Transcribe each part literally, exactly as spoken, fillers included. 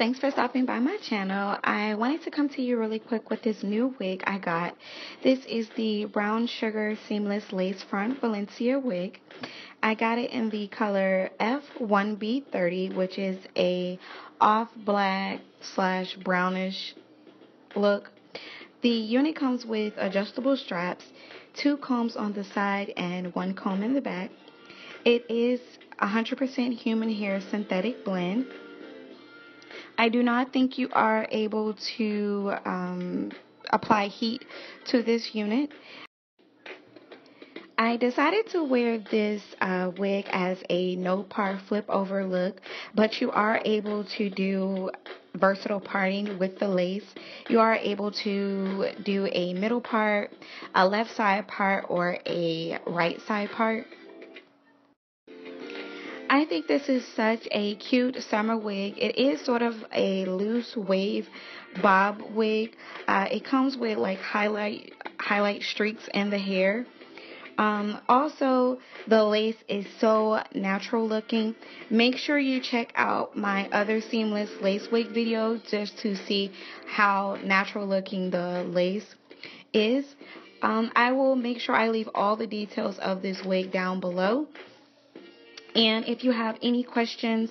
Thanks for stopping by my channel. I wanted to come to you really quick with this new wig I got. This is the brown sugar seamless lace front Valencia wig. I got it in the color F one B thirty, which is a off black slash brownish look. The unit comes with adjustable straps, two combs on the side and one comb in the back. It is one hundred percent human hair synthetic blend. I do not think you are able to um, apply heat to this unit. I decided to wear this uh, wig as a no part flip over look, but you are able to do versatile parting with the lace. You are able to do a middle part, a left side part, or a right side part. I think this is such a cute summer wig. It is sort of a loose wave bob wig. Uh, it comes with like highlight highlight streaks in the hair. Um, also, the lace is so natural looking. Make sure you check out my other seamless lace wig video just to see how natural looking the lace is. Um, I will make sure I leave all the details of this wig down below. And if you have any questions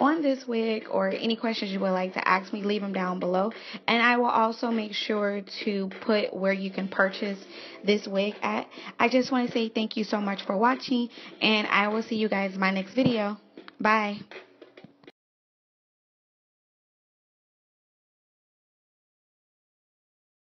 on this wig or any questions you would like to ask me, leave them down below. And I will also make sure to put where you can purchase this wig at. I just want to say thank you so much for watching, and I will see you guys in my next video. Bye.